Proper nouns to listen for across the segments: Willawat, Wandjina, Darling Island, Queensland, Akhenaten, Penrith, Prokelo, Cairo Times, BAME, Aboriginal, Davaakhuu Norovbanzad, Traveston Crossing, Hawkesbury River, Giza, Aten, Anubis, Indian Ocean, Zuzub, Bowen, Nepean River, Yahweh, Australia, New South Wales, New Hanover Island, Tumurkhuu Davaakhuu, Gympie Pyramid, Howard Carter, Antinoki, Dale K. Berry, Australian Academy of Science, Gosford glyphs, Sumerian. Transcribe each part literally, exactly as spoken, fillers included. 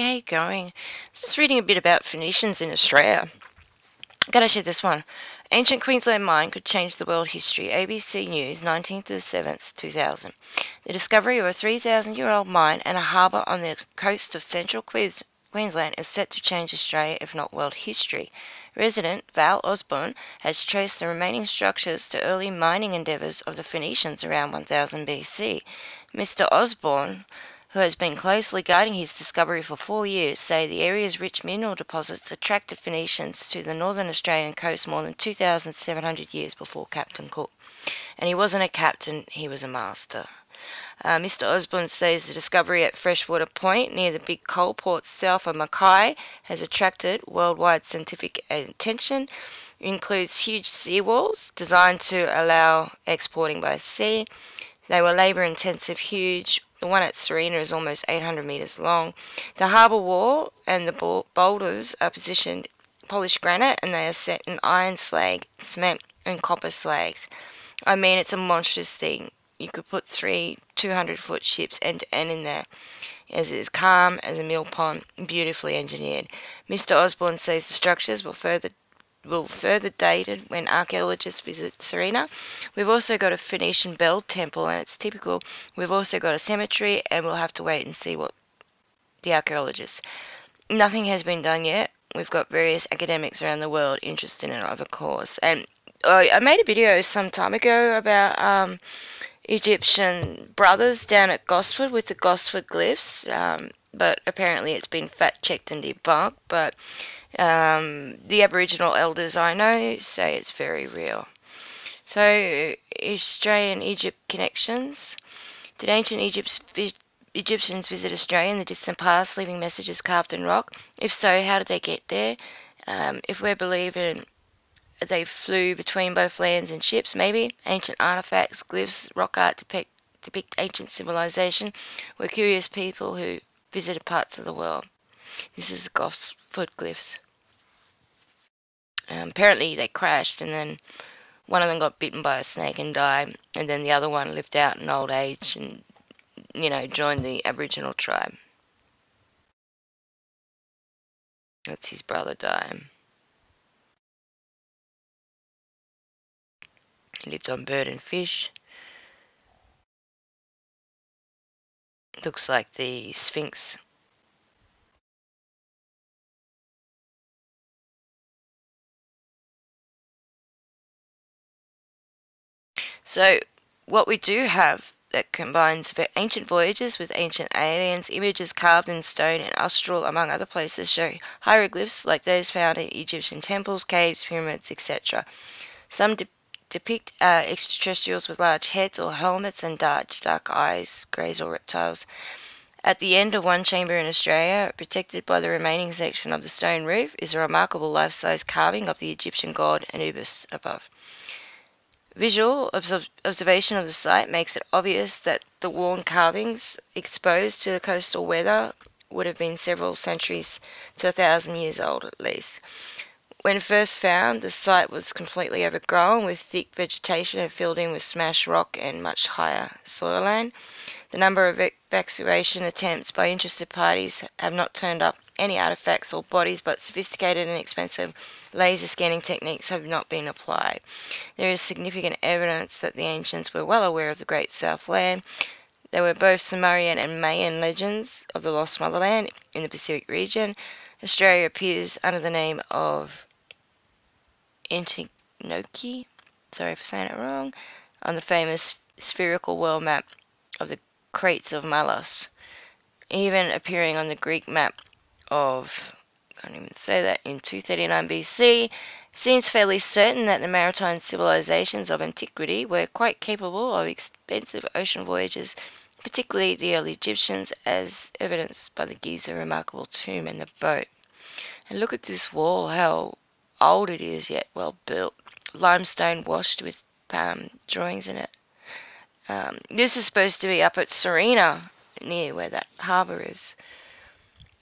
how you going? Just reading a bit about Phoenicians in Australia. Gotta share this one. Ancient Queensland mine could change the world history. A B C News, nineteenth of the seventh, two thousand. The discovery of a three thousand year old mine and a harbour on the coast of central Queensland is set to change Australia, if not world history. Resident Val Osborne has traced the remaining structures to early mining endeavours of the Phoenicians around one thousand B C. Mister Osborne, who has been closely guiding his discovery for four years, say the area's rich mineral deposits attracted Phoenicians to the northern Australian coast more than two thousand seven hundred years before Captain Cook. And he wasn't a captain, he was a master. Uh, Mister Osborne says the discovery at Freshwater Point, near the big coal port south of Mackay, has attracted worldwide scientific attention. It includes huge seawalls designed to allow exporting by sea. They were labour-intensive, huge. The one at Serena is almost eight hundred metres long. The harbour wall and the boulders are positioned polished granite, and they are set in iron slag, cement and copper slags. I mean, it's a monstrous thing. You could put three two hundred foot ships end to end in there, as it is calm as a mill pond, beautifully engineered. Mister Osborne says the structures will further will further dated when archaeologists visit Serena. We've also got a Phoenician bell temple, and it's typical. We've also got a cemetery, and we'll have to wait and see what the archaeologists. Nothing has been done yet. We've got various academics around the world interested in it, of course. And I made a video some time ago about um, Egyptian brothers down at Gosford with the Gosford glyphs, um, but apparently it's been fact-checked and debunked, but um, the Aboriginal elders I know say it's very real. So, Australian-Egypt connections. Did ancient Egypt's Egyptians visit Australia in the distant past, leaving messages carved in rock? If so, how did they get there? Um, if we're believing they flew between both lands in ships, maybe. Ancient artifacts, glyphs, rock art depict, depict ancient civilization. Were curious people who visited parts of the world. This is the Gosford glyphs. Um, apparently they crashed, and then one of them got bitten by a snake and died, and then the other one lived out in old age and, you know, joined the Aboriginal tribe. That's his brother dying. He lived on bird and fish. Looks like the Sphinx. So what we do have that combines ancient voyages with ancient aliens, images carved in stone and astral, among other places, show hieroglyphs like those found in Egyptian temples, caves, pyramids, et cetera. Some depict uh, extraterrestrials with large heads or helmets and dark, dark eyes, greys or reptiles. At the end of one chamber in Australia, protected by the remaining section of the stone roof, is a remarkable life-size carving of the Egyptian god Anubis above. Visual observ observation of the site makes it obvious that the worn carvings exposed to the coastal weather would have been several centuries to a thousand years old at least. When first found, the site was completely overgrown with thick vegetation and filled in with smashed rock and much higher soil land. The number of excavation attempts by interested parties have not turned up any artifacts or bodies, but sophisticated and expensive laser scanning techniques have not been applied. There is significant evidence that the ancients were well aware of the Great South Land. There were both Sumerian and Mayan legends of the lost motherland in the Pacific region. Australia appears under the name of Antinoki, sorry for saying it wrong, on the famous spherical world map of the crates of Malos, even appearing on the Greek map of, I don't even say that, in two thirty-nine B C. Seems fairly certain that the maritime civilizations of antiquity were quite capable of expensive ocean voyages, particularly the early Egyptians, as evidenced by the Giza remarkable tomb and the boat. And look at this wall, how old it is, yet well built. Limestone washed with um, drawings in it. Um, this is supposed to be up at Serena, near where that harbour is.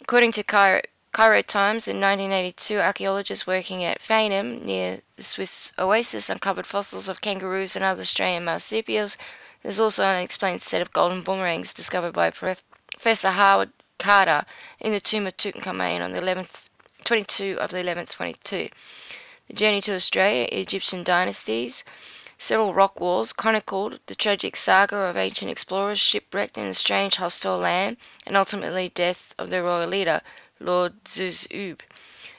According to Cairo, Cairo Times, in nineteen eighty-two, archaeologists working at Fayyum, near the Swiss oasis, uncovered fossils of kangaroos and other Australian marsupials. There's also an unexplained set of golden boomerangs discovered by Professor Howard Carter in the tomb of Tutankhamun on the eleventh, twenty-two of the eleventh, twenty-two. The Journey to Australia, Egyptian Dynasties, several rock walls chronicled the tragic saga of ancient explorers shipwrecked in a strange hostile land and ultimately death of their royal leader, Lord Zuzub.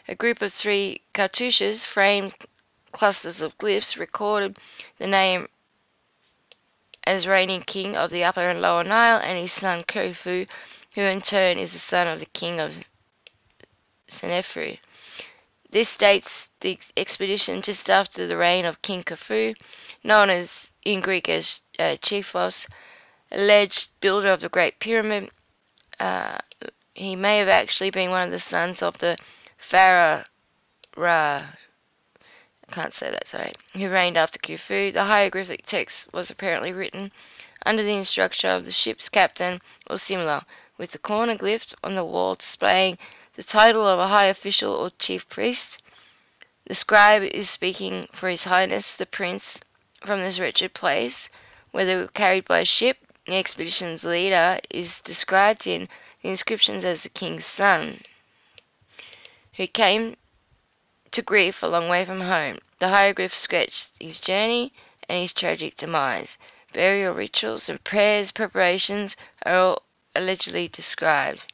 A group of three cartouches framed clusters of glyphs recorded the name as reigning king of the Upper and Lower Nile and his son Khufu, who in turn is the son of the king of Senefru. This dates the expedition just after the reign of King Khufu, known as in Greek as uh, Chiefos, alleged builder of the Great Pyramid. Uh, he may have actually been one of the sons of the Pharaoh Ra. I can't say that, sorry. Who reigned after Khufu. The hieroglyphic text was apparently written under the instruction of the ship's captain or similar, with the corner glyph on the wall displaying the title of a high official or chief priest. The scribe is speaking for His Highness the Prince from this wretched place, where they were carried by ship. The expedition's leader is described in the inscriptions as the king's son, who came to grief a long way from home. The hieroglyphs sketched his journey and his tragic demise. Burial rituals and prayers, preparations are all allegedly described.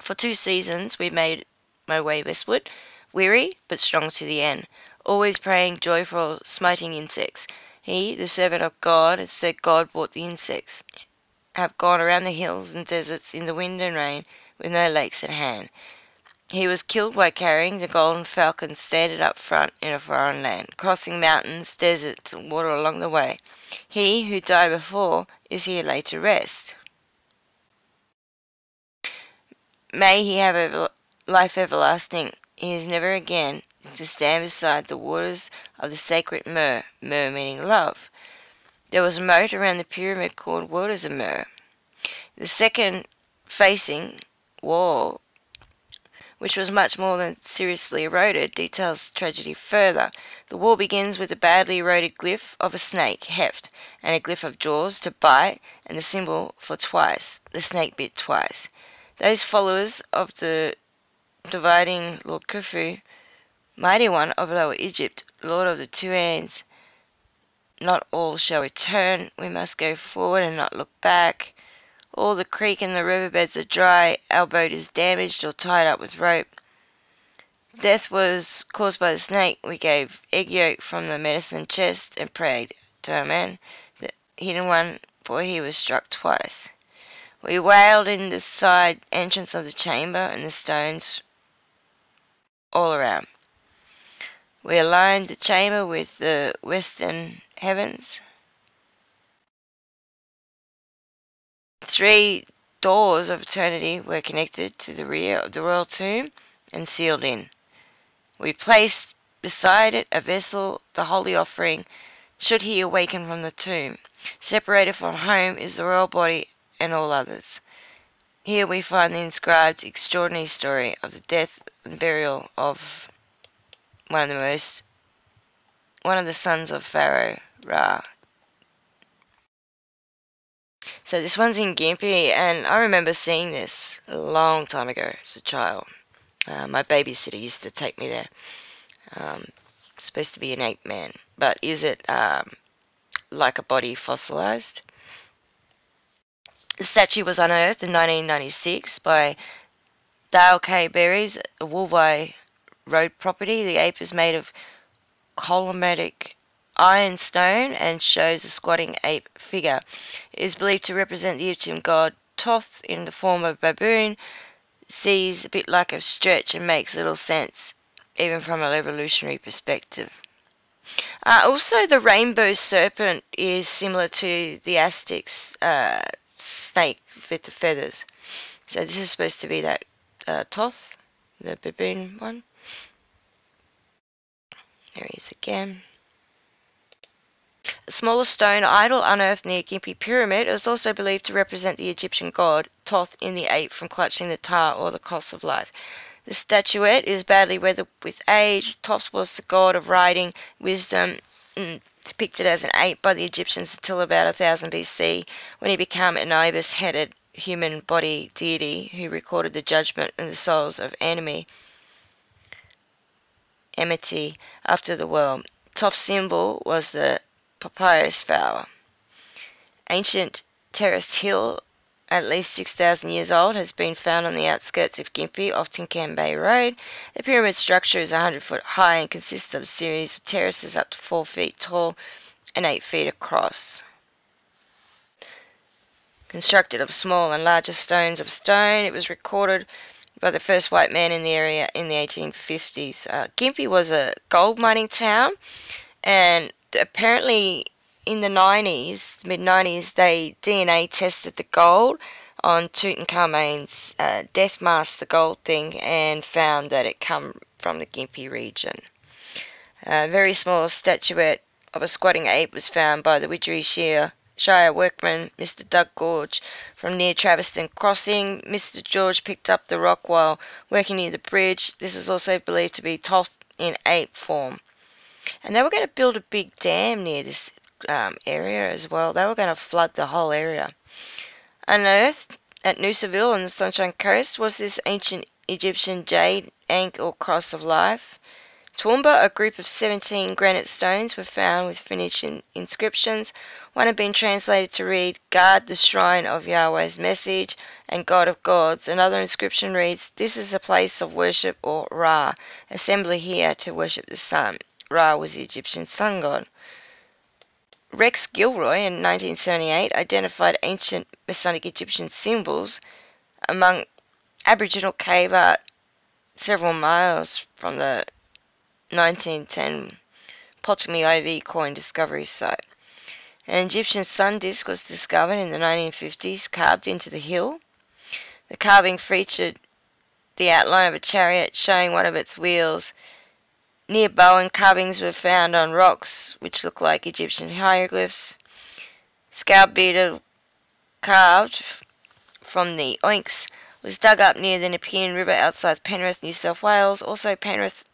For two seasons we made my way westward, weary but strong to the end, always praying, joyful, smiting insects. He, the servant of God, has said God brought the insects, have gone around the hills and deserts in the wind and rain, with no lakes at hand. He was killed by carrying the golden falcon standard up front in a foreign land, crossing mountains, deserts, and water along the way. He who died before is here laid to rest. May he have ever life everlasting. He is never again to stand beside the waters of the sacred myrrh, myrrh meaning love. There was a moat around the pyramid called Waters of Myrrh. The second facing wall, which was much more than seriously eroded, details tragedy further. The wall begins with a badly eroded glyph of a snake, heft, and a glyph of jaws, to bite, and the symbol for twice. The snake bit twice. Those followers of the dividing Lord Khufu, mighty one of Lower Egypt, lord of the two ends, not all shall return. We must go forward and not look back. All the creek and the riverbeds are dry. Our boat is damaged or tied up with rope. Death was caused by the snake. We gave egg yolk from the medicine chest and prayed to our man, the hidden one, for he was struck twice. We wailed in the side entrance of the chamber and the stones all around. We aligned the chamber with the western heavens. Three doors of eternity were connected to the rear of the royal tomb and sealed in. We placed beside it a vessel, the holy offering, should he awaken from the tomb. Separated from home is the royal body and all others. Here we find the inscribed extraordinary story of the death and burial of one of the most, one of the sons of Pharaoh Ra. So this one's in Gympie, and I remember seeing this a long time ago as a child. Uh, my babysitter used to take me there. Um, it's supposed to be an ape man, but is it um, like a body fossilized? The statue was unearthed in nineteen ninety-six by Dale K. Berry's Woolby Road property. The ape is made of columnatic iron stone and shows a squatting ape figure. It is believed to represent the Egyptian god Thoth in the form of baboon. Sees a bit like a stretch and makes little sense, even from an evolutionary perspective. Uh, also, the rainbow serpent is similar to the Aztec's uh, snake with the feathers. So this is supposed to be that uh, Thoth, the baboon one. There he is again. A smaller stone idol unearthed near Gympie Pyramid is also believed to represent the Egyptian god Thoth in the ape from clutching the tar or the cost of life. The statuette is badly weathered with age. Thoth was the god of writing, wisdom, and depicted as an ape by the Egyptians until about one thousand B C, when he became Anubis headed human body deity who recorded the judgment in the souls of enemy, enmity after the world. Thoth's symbol was the papyrus flower. Ancient terraced hill, at least six thousand years old, has been found on the outskirts of Gympie off Tutankhamun Road. The pyramid structure is one hundred foot high and consists of a series of terraces up to four feet tall and eight feet across, constructed of small and larger stones of stone. It was recorded by the first white man in the area in the eighteen fifties. Uh, Gympie was a gold mining town, and apparently in the nineties, mid nineties, they D N A tested the gold on Tutankhamun's uh, death mask, the gold thing, and found that it come from the Gympie region. A very small statuette of a squatting ape was found by the Widgery Shire Shire workman, Mister Doug Gorge, from near Traveston Crossing. Mister George picked up the rock while working near the bridge. This is also believed to be Thoth in ape form. And they were going to build a big dam near this um, area as well. They were going to flood the whole area. Unearthed at Noosaville on the Sunshine Coast was this ancient Egyptian jade ankh or cross of life. Toowoomba, a group of seventeen granite stones were found with Phoenician inscriptions. One had been translated to read, "Guard the shrine of Yahweh's message and God of gods." Another inscription reads, "This is a place of worship," or Ra. "Assembly here to worship the sun." Ra was the Egyptian sun god. Rex Gilroy in nineteen seventy-eight identified ancient Masonic Egyptian symbols among Aboriginal cave art several miles from the nineteen ten Potami O V coin discovery site. An Egyptian sun disk was discovered in the nineteen fifties, carved into the hill. The carving featured the outline of a chariot showing one of its wheels. Near Bowen, carvings were found on rocks which look like Egyptian hieroglyphs. Scalp beetle carved from the oinks was dug up near the Nepean River outside Penrith, New South Wales. Also Penrith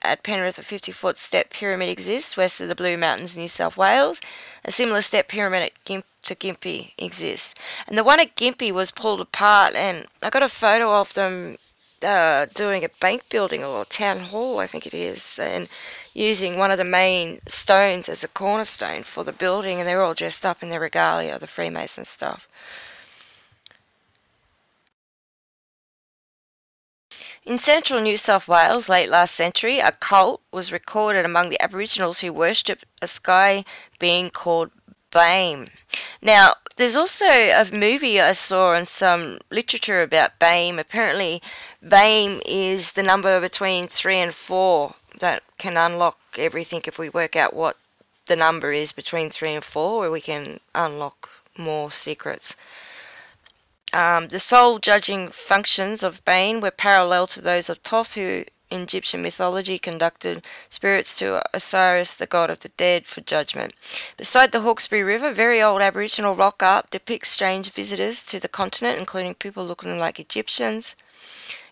At Penrith, a fifty-foot step pyramid exists west of the Blue Mountains, New South Wales. A similar step pyramid at Gimp to Gympie exists. And the one at Gympie was pulled apart, and I got a photo of them uh, doing a bank building or town hall, I think it is, and using one of the main stones as a cornerstone for the building, and they're all dressed up in their regalia, the Freemason stuff. In central New South Wales late last century, a cult was recorded among the Aboriginals who worshipped a sky being called BAME. Now, there's also a movie I saw and some literature about BAME. Apparently, BAME is the number between three and four that can unlock everything. If we work out what the number is between three and four, where we can unlock more secrets. Um, the soul judging functions of BAME were parallel to those of Thoth, who in Egyptian mythology conducted spirits to Osiris, the god of the dead, for judgment. Beside the Hawkesbury River, very old Aboriginal rock art depicts strange visitors to the continent, including people looking like Egyptians.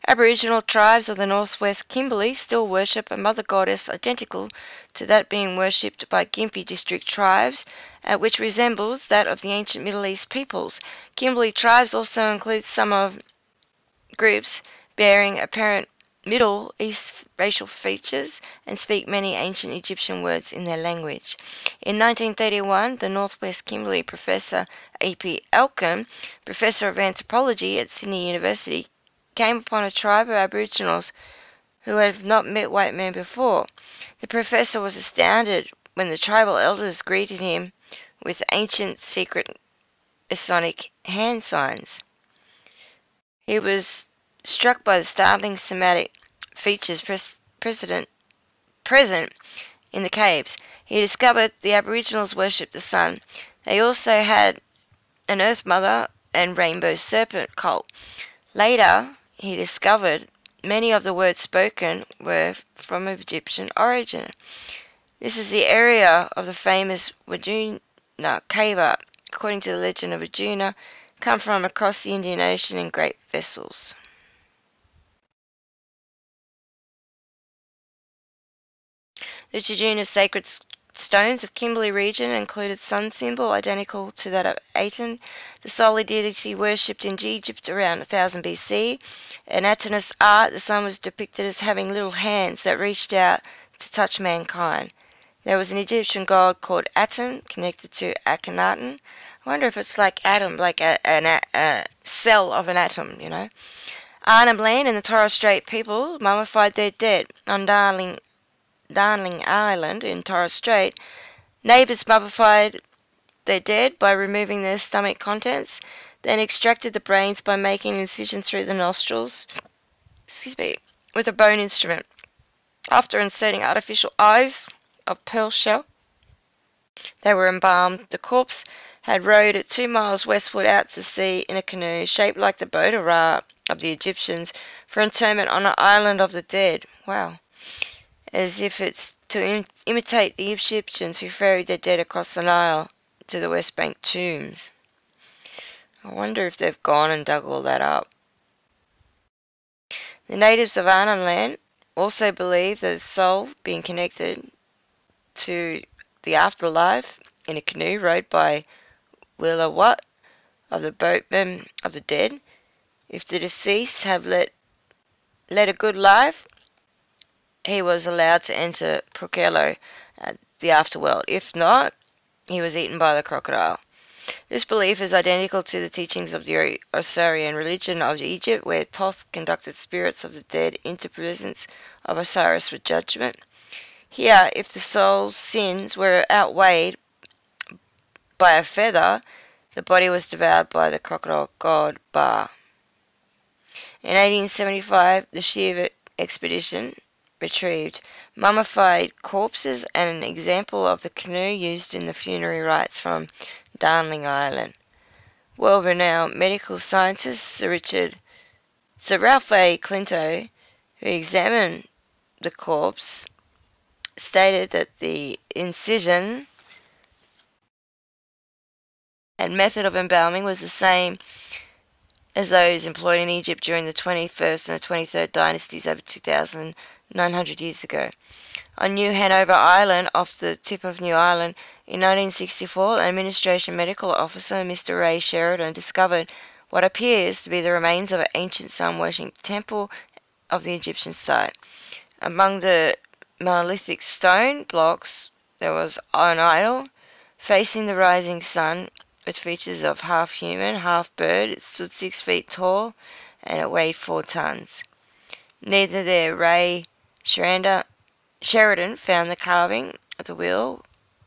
Aboriginal tribes of the northwest Kimberley still worship a mother goddess identical to that being worshipped by Gympie district tribes, uh, which resembles that of the ancient Middle East peoples. Kimberley tribes also include some of groups bearing apparent Middle East racial features and speak many ancient Egyptian words in their language. In nineteen thirty-one, the Northwest Kimberley professor A P Elkin, professor of anthropology at Sydney University, came upon a tribe of Aboriginals who had not met white men before. The professor was astounded when the tribal elders greeted him with ancient secret Masonic hand signs. He was struck by the startling somatic features pres precedent, present in the caves. He discovered the Aboriginals worshipped the sun. They also had an earth mother and rainbow serpent cult. Later, he discovered many of the words spoken were from Egyptian origin. This is the area of the famous Wandjina cave art, according to the legend of Wandjina, come from across the Indian Ocean in great vessels. The Wandjina sacred stones of Kimberley region included sun symbol identical to that of Aten, the solar deity worshipped in Egypt around one thousand B C. In Atenist art, the sun was depicted as having little hands that reached out to touch mankind. There was an Egyptian god called Aten, connected to Akhenaten. I wonder if it's like atom, like a, a, a cell of an atom, you know. Arnhem Land and the Torres Strait people mummified their dead. On Darling, Darling Island in Torres Strait, neighbours mummified their dead by removing their stomach contents, then extracted the brains by making an incision through the nostrils, excuse me, with a bone instrument. After inserting artificial eyes of pearl shell, they were embalmed. The corpse had rowed at two miles westward out to sea in a canoe shaped like the boat of Ra of the Egyptians for interment on an island of the dead. Wow. As if it's to im imitate the Egyptians who ferried their dead across the Nile to the West Bank tombs. I wonder if they've gone and dug all that up. The natives of Arnhem Land also believe that the soul being connected to the afterlife in a canoe rowed by Willawat of the boatmen of the dead. If the deceased have led, led a good life, he was allowed to enter Prokelo, uh, the afterworld. If not, he was eaten by the crocodile. This belief is identical to the teachings of the Osirian religion of Egypt, where Thoth conducted spirits of the dead into presence of Osiris for judgment. Here, if the soul's sins were outweighed by a feather, the body was devoured by the crocodile god Ba. In eighteen seventy-five, the Shiva expedition retrieved mummified corpses and an example of the canoe used in the funerary rites from Darling Island. World-renowned medical scientist Sir Richard, Sir Ralph A. Clinto, who examined the corpse, stated that the incision and method of embalming was the same as those employed in Egypt during the twenty-first and the twenty-third dynasties over two thousand nine hundred years ago. On New Hanover Island, off the tip of New Ireland, in nineteen sixty-four, an administration medical officer, Mister Ray Sheridan, discovered what appears to be the remains of an ancient sun-worship temple of the Egyptian site. Among the monolithic stone blocks, there was an idol facing the rising sun, with features of half-human, half-bird. It stood six feet tall, and it weighed four tons. Neither there Ray Sheridan found the carving of the wheel,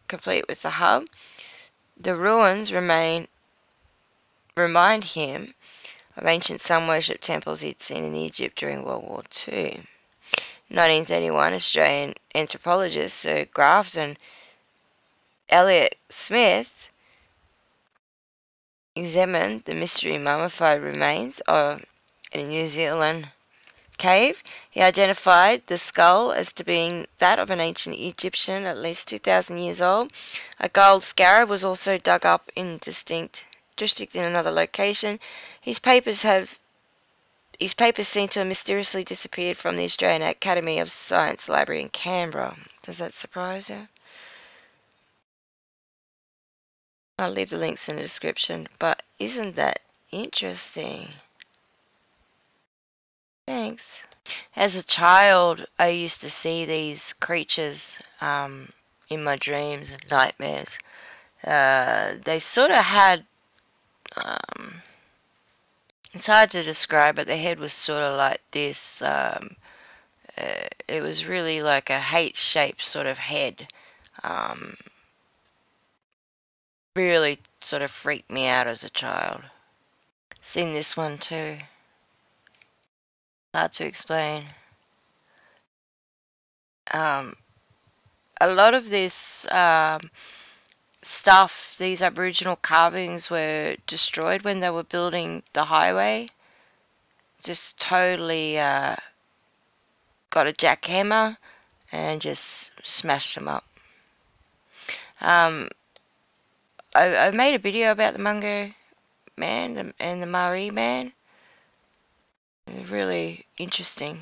complete with the hub. The ruins remain remind him of ancient sun worship temples he'd seen in Egypt during World War Two. nineteen thirty-one, Australian anthropologist Sir Grafton Elliot Smith examined the mystery mummified remains of a New Zealand cave. He identified the skull as to being that of an ancient Egyptian, at least two thousand years old. A gold scarab was also dug up in distinct district in another location. His papers have his papers seem to have mysteriously disappeared from the Australian Academy of Science Library in Canberra. Does that surprise you? I'll leave the links in the description, but isn't that interesting? Thanks. As a child, I used to see these creatures um, in my dreams and nightmares. Uh, they sort of had, um, it's hard to describe, but the head was sort of like this. Um, uh, it was really like a H-shaped sort of head. Um, really sort of freaked me out as a child. Seen this one too. Hard to explain. Um, a lot of this um, stuff, these Aboriginal carvings were destroyed when they were building the highway. Just totally uh, got a jackhammer and just smashed them up. Um, I made a video about the Mungo man and the Maori man. They're really interesting.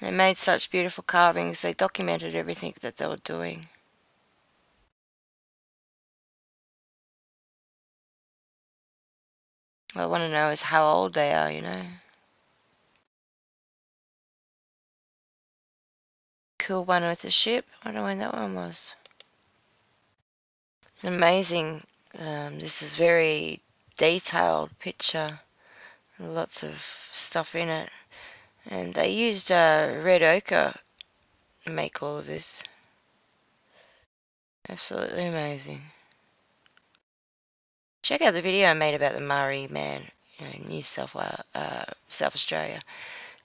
They made such beautiful carvings, they documented everything that they were doing. What I want to know is how old they are, you know. Cool one with the ship. I don't know when that one was. It's amazing. Um, this is very detailed picture. Lots of stuff in it. And they used uh, red ochre to make all of this. Absolutely amazing. Check out the video I made about the Maori man, you know, New South Wales, uh, South Australia.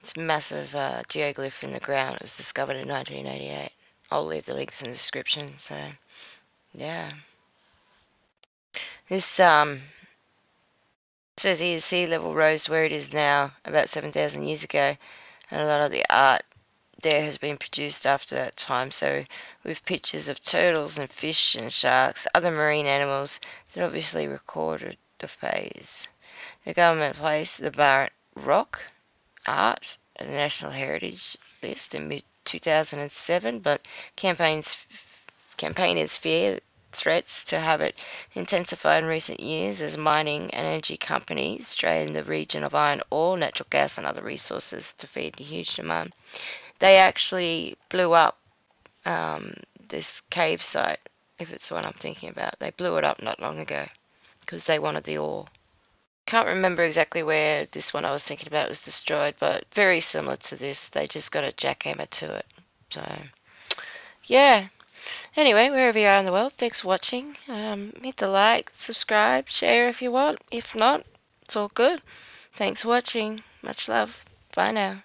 It's a massive uh, geoglyph in the ground. It was discovered in nineteen eighty-eight. I'll leave the links in the description. So, yeah. This um, says here the sea level rose to where it is now about seven thousand years ago. And a lot of the art there has been produced after that time. So with pictures of turtles and fish and sharks, other marine animals that obviously recorded the phase. The government placed the Barrett Rock Art and the National Heritage List in mid two thousand seven, but campaigns, campaigners fear threats to habit intensified in recent years as mining and energy companies drain the region of iron ore, natural gas and other resources to feed the huge demand. They actually blew up um, this cave site, if it's the one I'm thinking about. They blew it up not long ago because they wanted the ore. Can't remember exactly where this one I was thinking about was destroyed, but very similar to this. They just got a jackhammer to it. So, yeah. Anyway, wherever you are in the world, thanks for watching. Um, hit the like, subscribe, share if you want. If not, it's all good. Thanks for watching. Much love. Bye now.